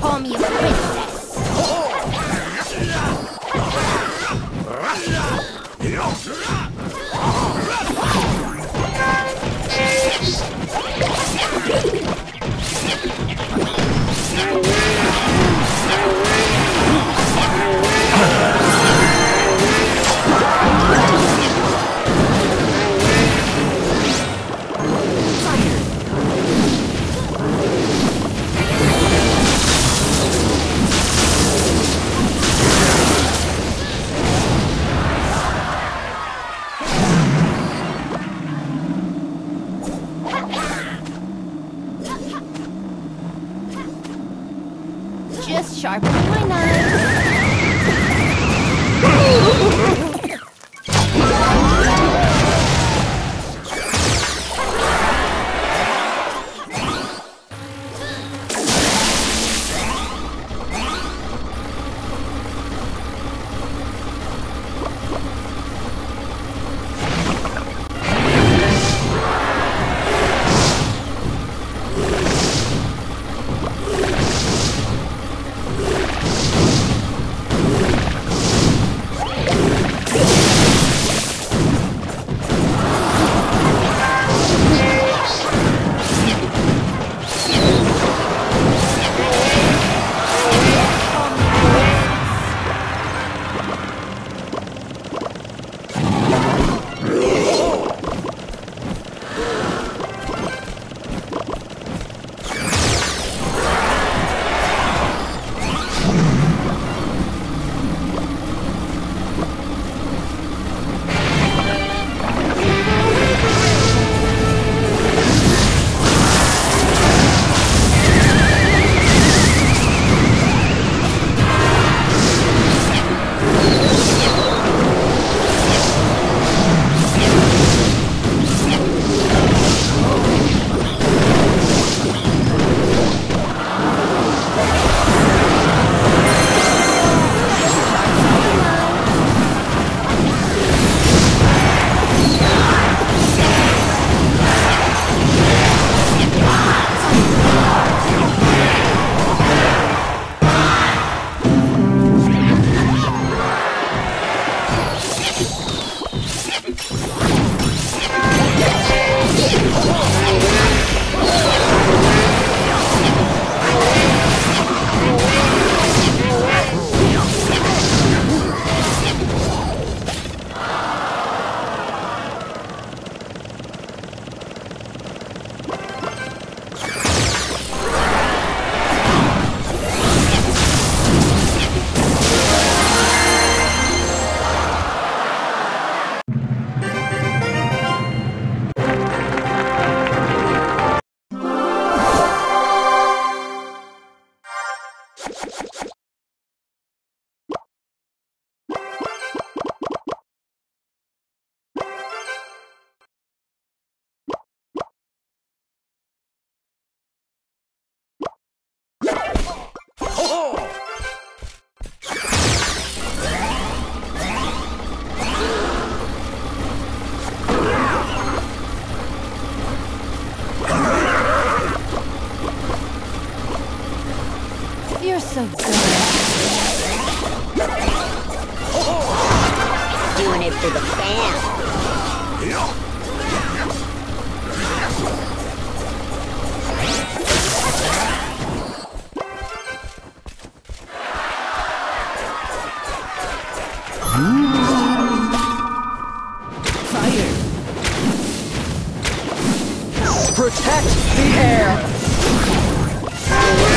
call me a princess. Just sharpen my knife. You're so good. Doing it for the fam. Protect the air! Fired!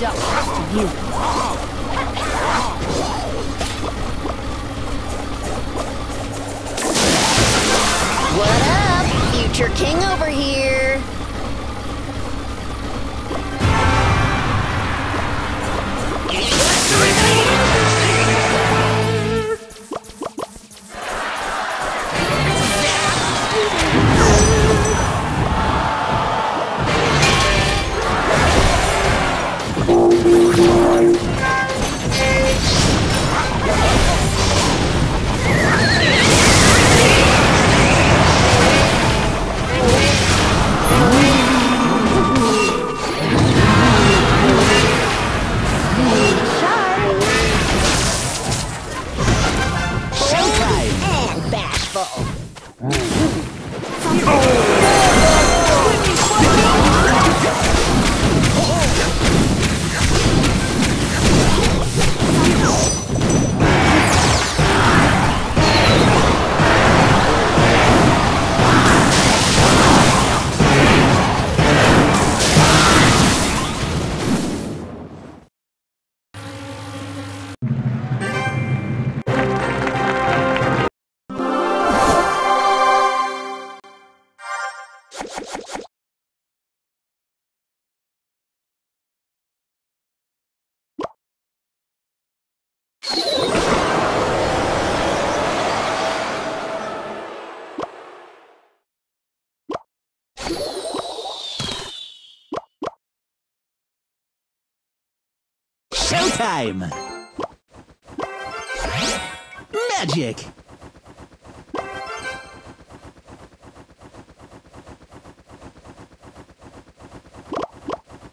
Duck to you. Got your king over here. Showtime! Magic!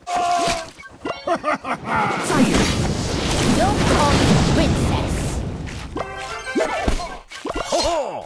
Fire! Don't call me princess! Oh!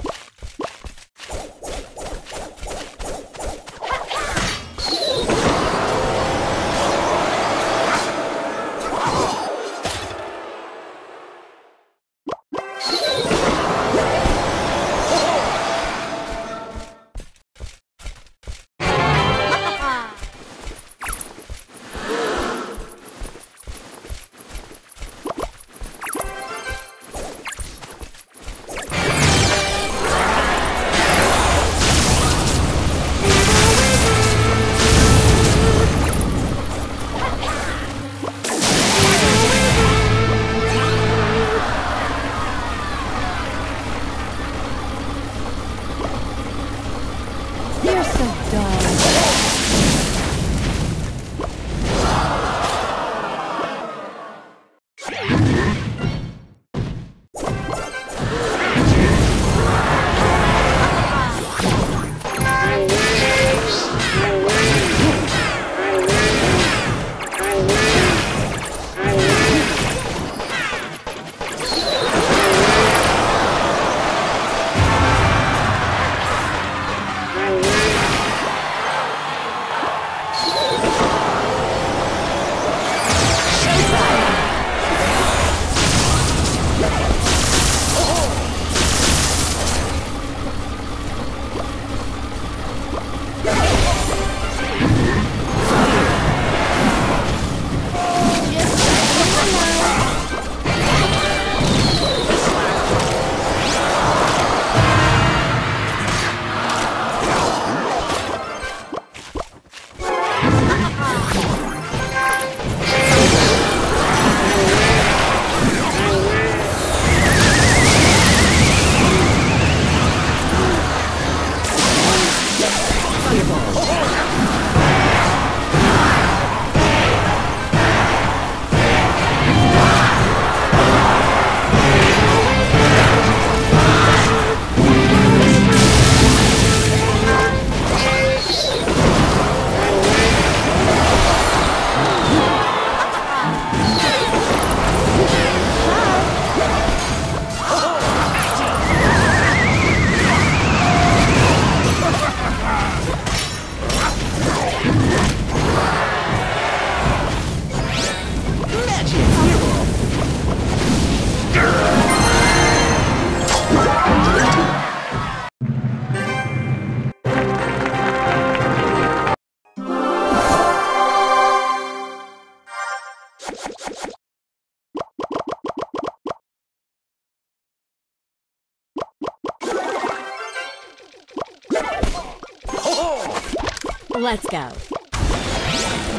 Let's go.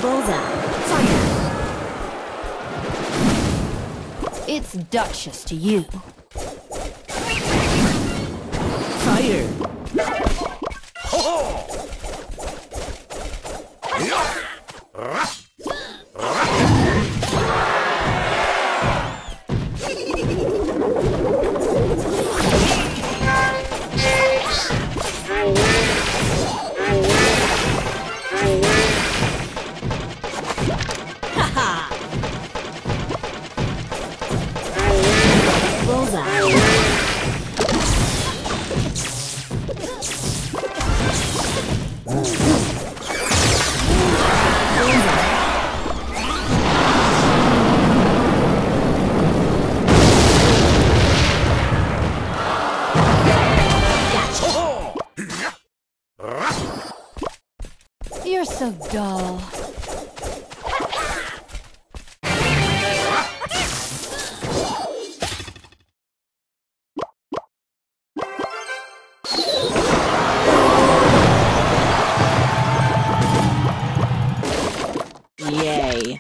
Bullseye. Fire. It's Duchess to you. Fire. Oh. You're so dull. Yay.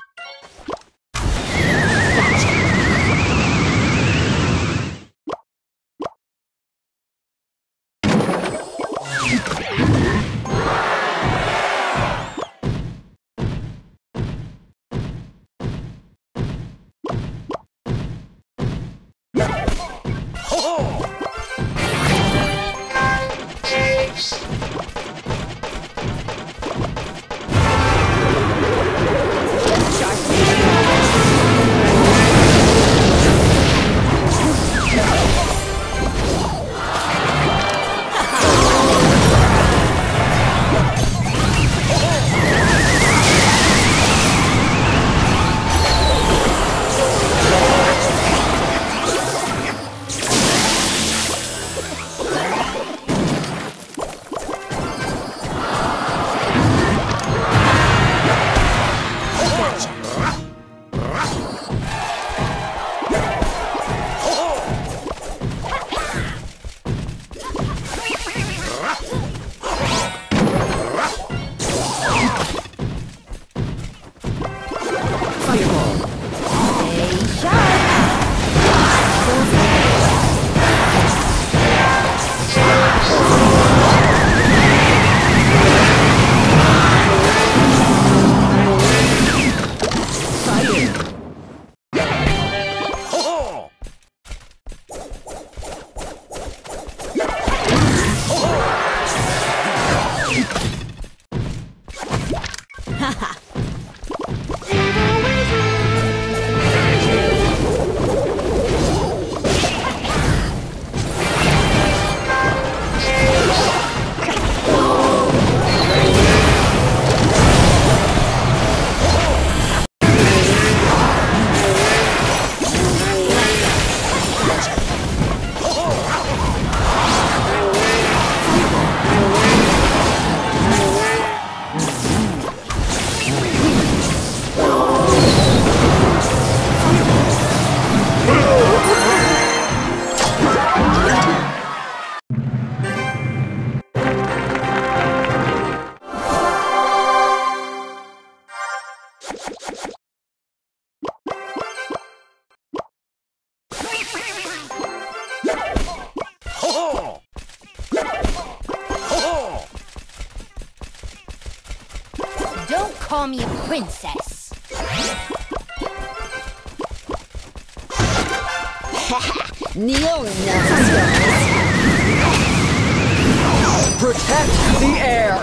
Don't call me a princess. Neil knows. Protect the air.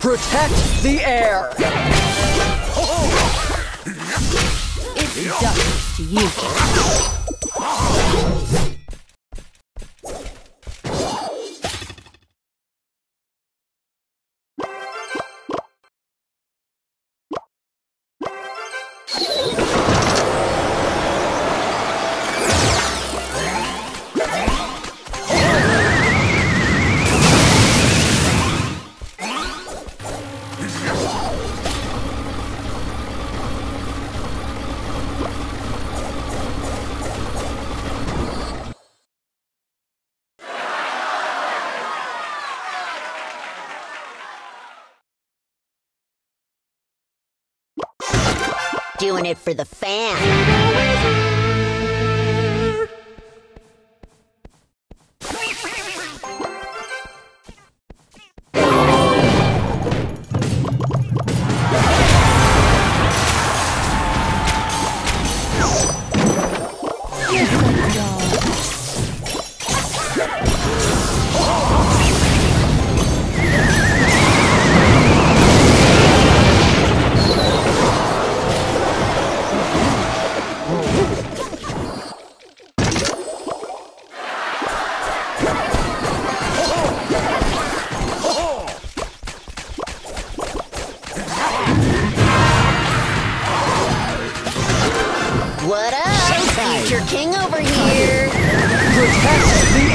Protect the air! It's Duchess to you. doing it for the fan. What up, Future King over here! Protect the